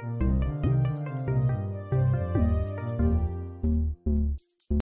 Material.